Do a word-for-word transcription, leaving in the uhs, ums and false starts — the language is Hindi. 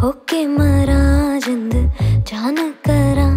होके मरा जिंद जान करा।